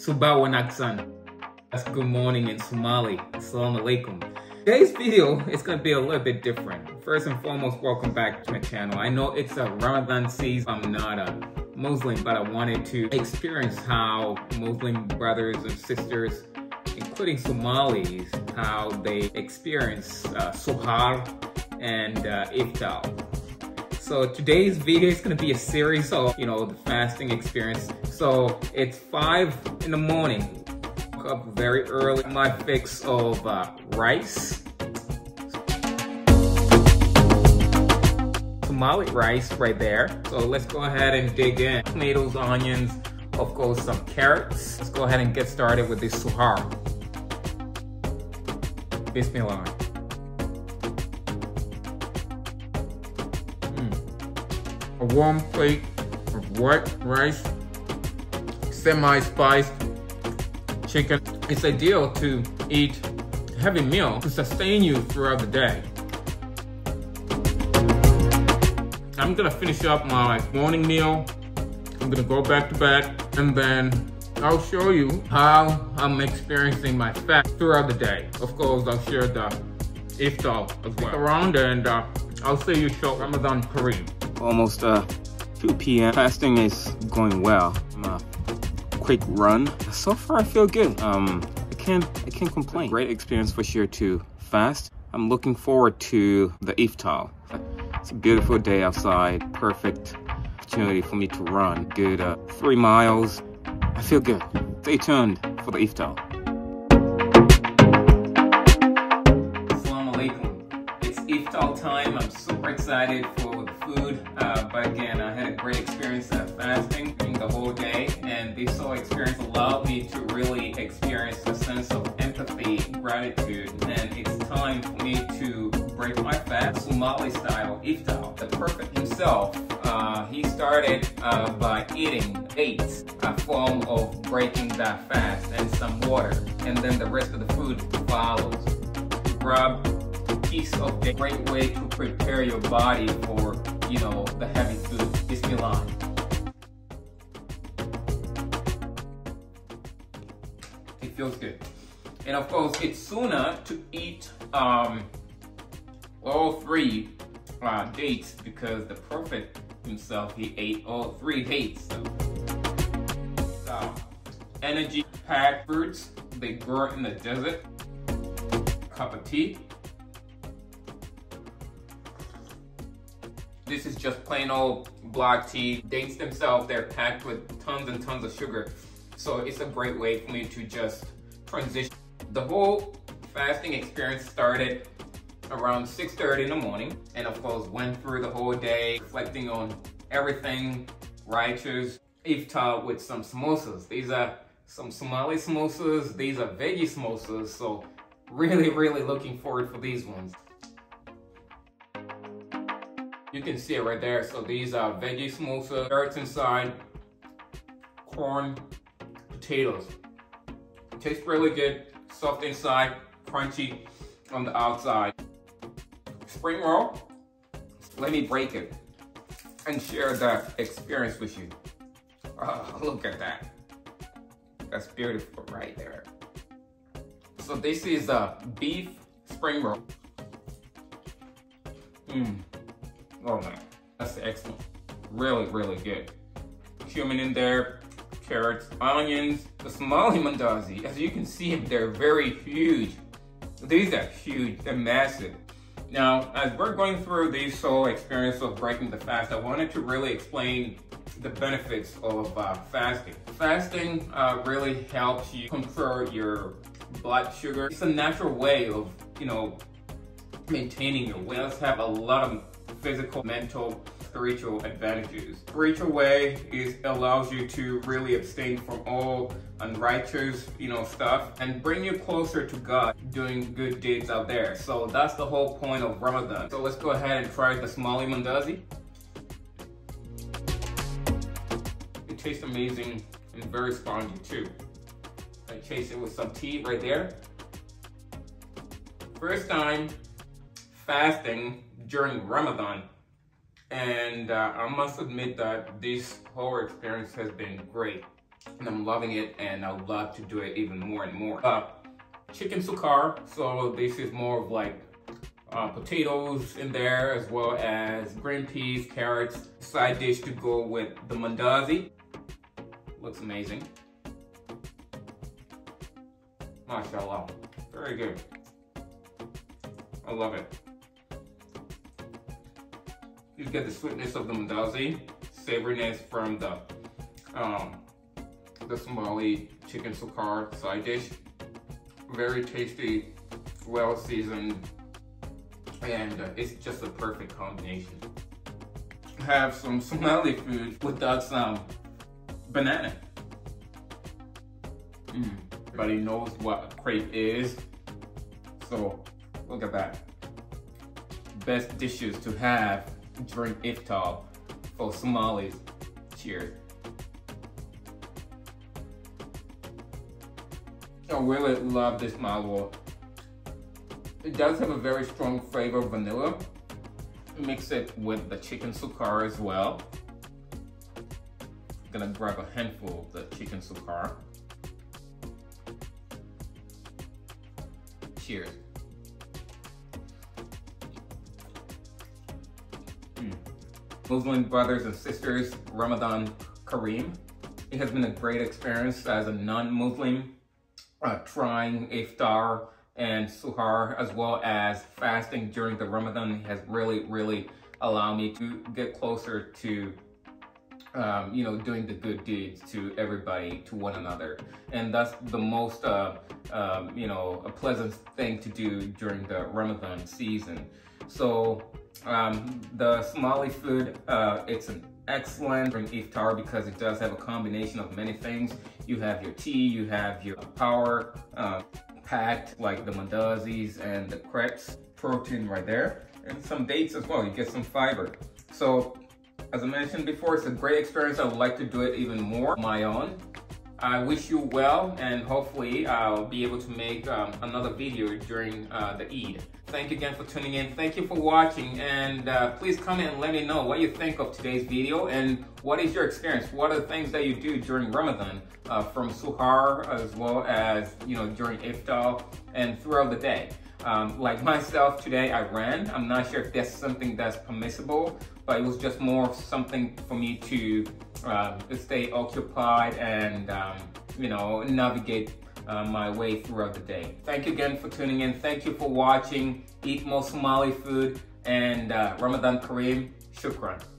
Subah wa Naksan. That's good morning in Somali. Assalamu alaikum. Today's video is going to be a little bit different. First and foremost, welcome back to my channel. I know it's a Ramadan season. I'm not a Muslim, but I wanted to experience how Muslim brothers and sisters, including Somalis, how they experience Suhoor and Iftar. So today's video is going to be a series of, the fasting experience. So it's 5 in the morning. Up very early, my fix of rice, Somali rice right there. So let's go ahead and dig in. Tomatoes, onions, of course some carrots. Let's go ahead and get started with this Suhoor. Bismillah. A warm plate of white rice, semi-spiced chicken. It's ideal to eat a heavy meal to sustain you throughout the day. I'm gonna finish up my morning meal. I'm gonna go back to bed, and then I'll show you how I'm experiencing my fast throughout the day. Of course, I'll share the iftar as well. Around and I'll see you short. Ramadan Kareem. Almost 2 p.m. Fasting is going well. Quick run. So far I feel good. I can't complain. Great experience for sure to fast. I'm looking forward to the iftar. It's a beautiful day outside. Perfect opportunity for me to run. Good 3 miles. I feel good. Stay tuned for the iftar. Assalamu alaikum. It's iftar time. I'm super excited for the food. But again, I had a great experience at fasting the whole day, and this whole experience allowed me to really experience a sense of empathy, gratitude, and it's time for me to break my fast. Somali style iftar. The Prophet himself, he started by eating dates, a form of breaking that fast, and some water, and then the rest of the food follows. Grab a piece of the great way to prepare your body for, the heavy food. Bismillah. Feels good. And of course, it's sunnah to eat all 3 dates, because the Prophet himself, he ate all 3 dates. So, energy packed fruits, they grow in the desert. Cup of tea. This is just plain old black tea. Dates themselves, they're packed with tons and tons of sugar. So it's a great way for me to just transition. The whole fasting experience started around 6:30 in the morning, and of course went through the whole day, reflecting on everything righteous. Iftar with some samosas. These are some Somali samosas. These are veggie samosas. So really, really looking forward for these ones. You can see it right there. So these are veggie samosas, carrots inside, corn, potatoes. Tastes really good, soft inside, crunchy on the outside. Spring roll, let me break it and share that experience with you. Oh, look at that. That's beautiful right there. So this is a beef spring roll. Oh man, that's excellent. Really, really good. Cumin in there. Carrots, onions, the Somali Maandazi. As you can see, they're very huge. These are huge and massive. Now, as we're going through this whole experience of breaking the fast, I wanted to really explain the benefits of fasting. Fasting really helps you control your blood sugar. It's a natural way of, maintaining your weight. It does have a lot of physical, mental, spiritual advantages. Spiritual way is allows you to really abstain from all unrighteous, stuff, and bring you closer to God, doing good deeds out there. So that's the whole point of Ramadan. So let's go ahead and try the Somali Maandazi. It tastes amazing and very spongy too. I chase it with some tea right there. First time fasting during Ramadan. And I must admit that this whole experience has been great. and I'm loving it, and I would love to do it even more and more. Chicken sukkar, so this is more of like potatoes in there, as well as green peas, carrots. Side dish to go with the Maandazi. Looks amazing. MashaAllah, very good. I love it. You get the sweetness of the Maandazi, savoriness from the Somali chicken sukkar side dish. Very tasty, well seasoned, and it's just a perfect combination. Have some Somali food without some banana. Everybody knows what a crepe is, so look at that. Best dishes to have during Iftar for Somalis. Cheers. I really love this Malawah. It does have a very strong flavor of vanilla. Mix it with the chicken sukkar as well. I'm gonna grab a handful of the chicken sukkar. Cheers. Muslim brothers and sisters, Ramadan Kareem. It has been a great experience as a non-Muslim, trying Iftar and Suhoor, as well as fasting during the Ramadan, has really allowed me to get closer to you know, doing the good deeds to everybody, to one another. And that's the most you know, a pleasant thing to do during the Ramadan season. So the Somali food, it's an excellent during Iftar because it does have a combination of many things. You have your tea, you have your power packed like the Maandazis and the crepes, protein right there, and some dates as well. You get some fiber. So as I mentioned before, it's a great experience. I would like to do it even more on my own. I wish you well, and hopefully I'll be able to make another video during the Eid. Thank you again for tuning in. Thank you for watching, and please comment and let me know what you think of today's video and what is your experience. What are the things that you do during Ramadan, from Suhoor as well as, you know, during Iftar and throughout the day. Like myself today, I ran. I'm not sure if that's something that's permissible, but it was just more something for me to stay occupied and you know, navigate my way throughout the day. Thank you again for tuning in. Thank you for watching. Eat more Somali food, and Ramadan Kareem. Shukran.